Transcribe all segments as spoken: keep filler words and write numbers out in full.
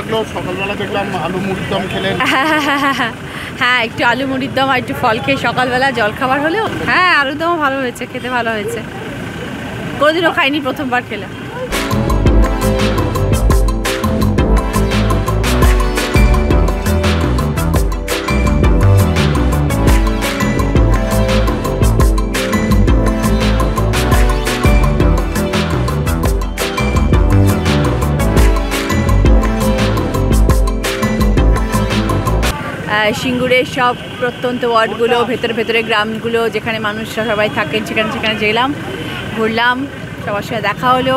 লাগলো? সকালবেলা দেখলাম আলু মুড়ির দম খেলেন। হ্যাঁ, একটু আলু মুড়ির দম আর একটু ফল খেয়ে সকালবেলা জলখাবার হলেও হ্যাঁ আলুর দমও ভালো হয়েছে, খেতে ভালো হয়েছে। কোনোদিনও খাইনি, প্রথমবার খেলাম। সিঙ্গুরের সব প্রত্যন্ত ওয়ার্ডগুলো, ভেতরে ভেতরে গ্রামগুলো যেখানে মানুষরা সবাই থাকেন সেখানে সেখানে গেলাম, ঘুরলাম, সবার সাথে দেখা হলো,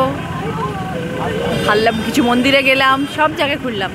ভাল্লাম, কিছু মন্দিরে গেলাম, সব জায়গায় ঘুরলাম।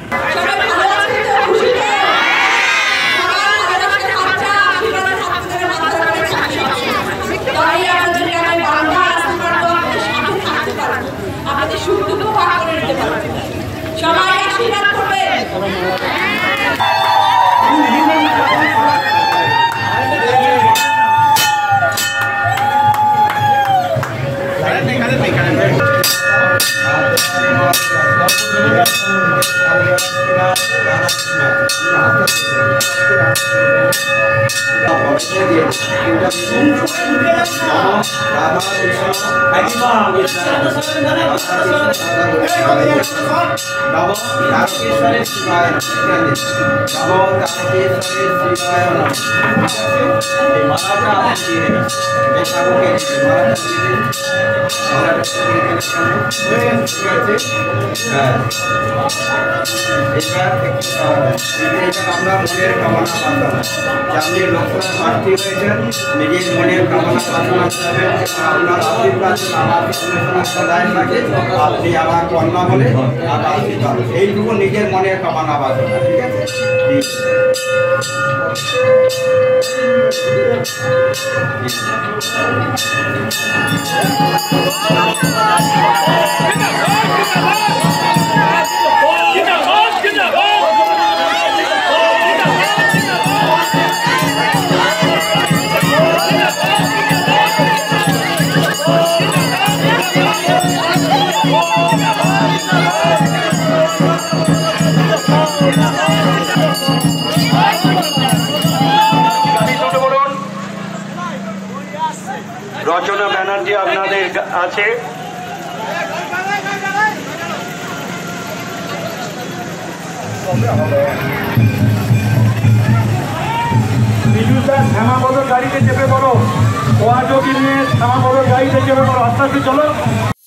নিজের মনের কামনা প্রার্থনা করবেন, আপনার আশীর্বাদ আমার সন্তান সদাই থাকে, আপনি আমার কন্যা বলে আর আশীর্বাদ, এইটুকু নিজের মনের কামনা বাসনা, ঠিক আছে? রচনা ব্যানার্জি আপনাদের আছে। শ্যামাপদর গাড়িতে চেপে পড়ো, ওয়াজোগি নিয়ে শ্যামাপদর গাড়িতে চেপে পড়ো, আস্তে আস্তে চলো।